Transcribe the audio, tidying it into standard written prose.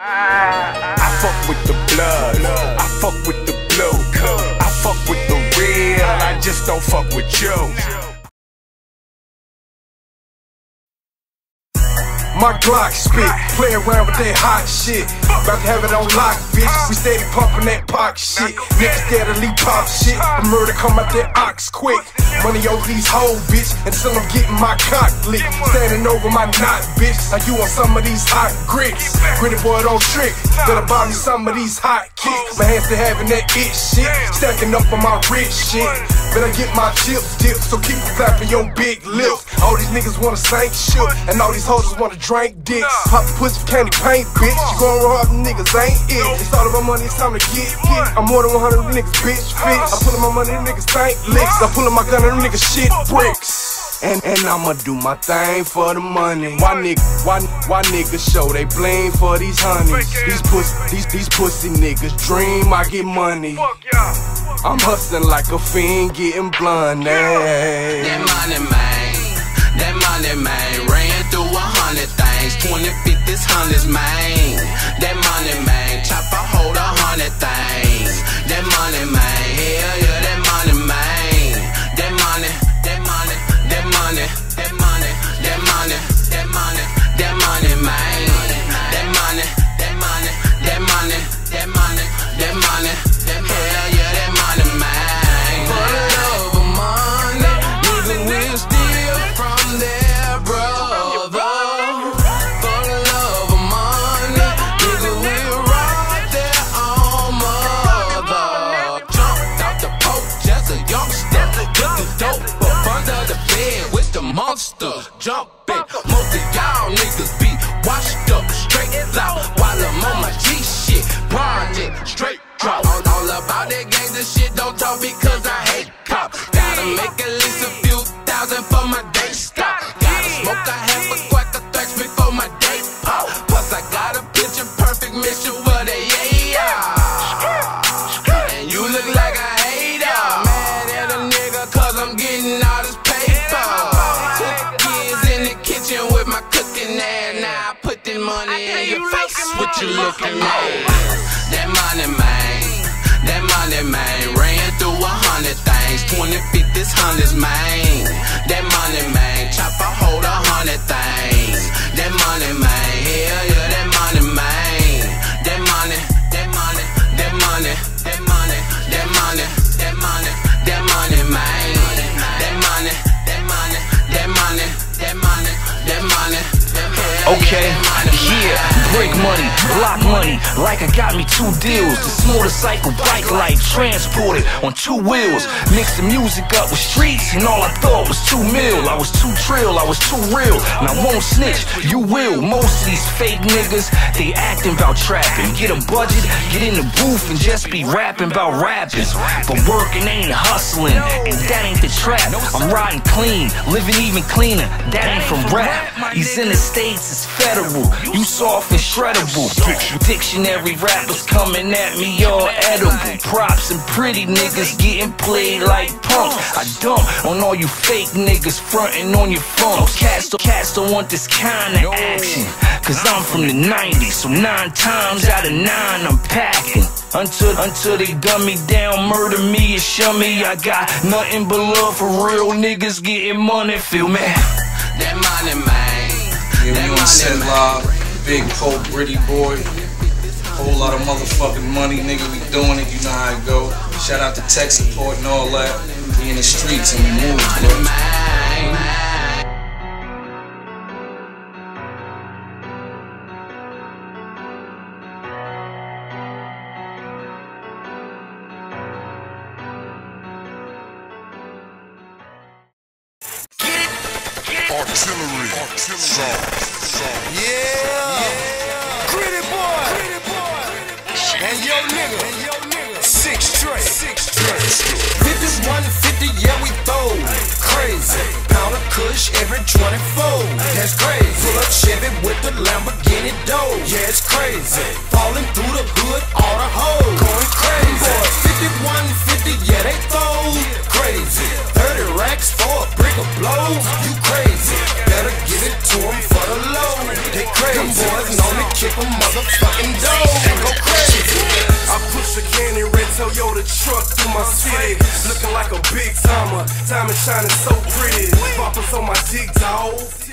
I fuck with the blood, I fuck with the blue, I fuck with the real, I just don't fuck with you. My Glock spit, play around with that hot shit, about to have it on lock, bitch. We steady pumping that pop shit, niggas steadily pop shit, a murder come out that ox quick. Money over these hoes, bitch, until I'm getting my cock licked. Standing over my knot, bitch, like you on some of these hot grits. Gritty boy don't trick, better buy me some of these hot kicks. My hands still having that itch shit, stacking up on my rich shit. Better get my chips dipped, so keep clapping your big lips. All these niggas wanna sank shit, and all these hoes wanna drink dicks. Pop the pussy candy paint, bitch, you gon' roll up, niggas ain't it. It's all about money, it's time to get it. I'm more than 100 niggas, bitch, fix. I'm pulling my money, niggas ain't licks. I'm pulling my gun, them niggas shit bricks, and I'ma do my thing for the money. Why niggas show they blame for these honeys? These pussy niggas dream I get money. I'm hustling like a fiend, getting blunted. That money man, ran through 100 things, 20, 50s, 100s man. That money man, chop a hold 100 things. That money man, hell yeah, that money man. Monster jumping, most of y'all niggas be washed up, straight out while I'm on my G shit. Project straight drop, all about that gangsta shit. Don't talk because I hate cops. Gotta make at least a few thousand for my day stop. Gotta smoke a half a quack of thrax before my day pop. Plus I got a picture perfect mission where they yeah. And you look like a hater, mad at a nigga 'cause I'm getting all this paper. Money in your face, what you looking at? That money man, ran through 100 things, 20, 50s, 100s man. That money man, chop a hold 100 things. That money man, hell yeah, that money man. That money, that money, that money, that money, that money, that money, that money man. That money, that money, that money, that money, that money. Okay. Break money, block money, like I got me 2 deals. This motorcycle, bike life, transported on 2 wheels. Mix the music up with streets, and all I thought was 2 mil. I was too trill, I was too real, and I won't snitch, you will. Most of these fake niggas, they acting about trapping. Get a budget, get in the booth, and just be rapping about rapping. But working ain't hustling, and that ain't the trap. I'm riding clean, living even cleaner, that ain't from rap. These in the states, it's federal, you soft and shreddable. Dictionary rappers coming at me, all edible. Props and pretty niggas getting played like punks. I dump on all you fake niggas fronting on your phones. Cats don't want this kind of action, 'cause I'm from the 90s, so 9 times out of 9 I'm packing. Until they dumb me down, murder me and shun me. I got nothing but love for real niggas getting money, feel me? That money man, yeah, that money man. Big Pope, Gritty Boy, whole lot of motherfucking money, nigga, we doing it, you know how it go. Shout out to Tek Support and all that. We in the streets and we move, bro. Artillery, yeah. Yeah, Gritty Boy, Gritty Boy. And yo nigga, 6 trays, 51 to 50, yeah we throw, crazy, pound of kush every 24, that's crazy, full up Chevy with the Lamborghini dough, yeah it's crazy, falling through the hood, all the hoes, going crazy, boys, 51 to 50, yeah they throw, crazy, 30 racks for a brick of blows, you crazy, better give it to them for the low, they crazy, them boys know to kick a motherfucking window and go crazy. I push a candy red Toyota truck through my city, looking like a big timer. Diamond shining so pretty. Boppers on my dick, dog.